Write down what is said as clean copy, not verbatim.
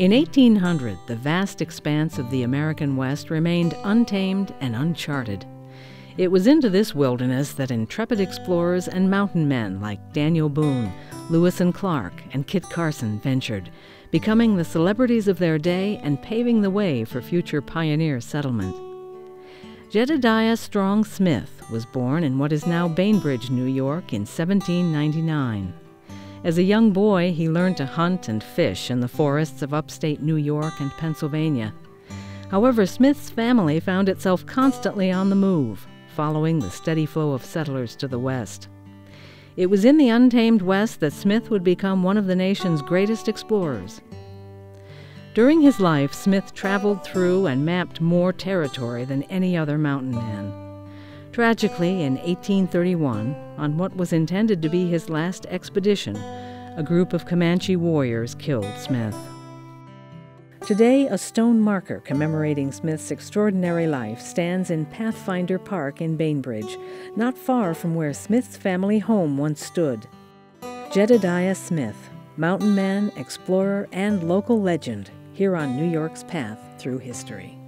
In 1800, the vast expanse of the American West remained untamed and uncharted. It was into this wilderness that intrepid explorers and mountain men like Daniel Boone, Lewis and Clark, and Kit Carson ventured, becoming the celebrities of their day and paving the way for future pioneer settlement. Jedediah Strong Smith was born in what is now Bainbridge, New York, in 1799. As a young boy, he learned to hunt and fish in the forests of upstate New York and Pennsylvania. However, Smith's family found itself constantly on the move, following the steady flow of settlers to the west. It was in the untamed West that Smith would become one of the nation's greatest explorers. During his life, Smith traveled through and mapped more territory than any other mountain man. Tragically, in 1831, on what was intended to be his last expedition, a group of Comanche warriors killed Smith. Today, a stone marker commemorating Smith's extraordinary life stands in Pathfinder Park in Bainbridge, not far from where Smith's family home once stood. Jedediah Smith, mountain man, explorer, and local legend, here on New York's Path Through History.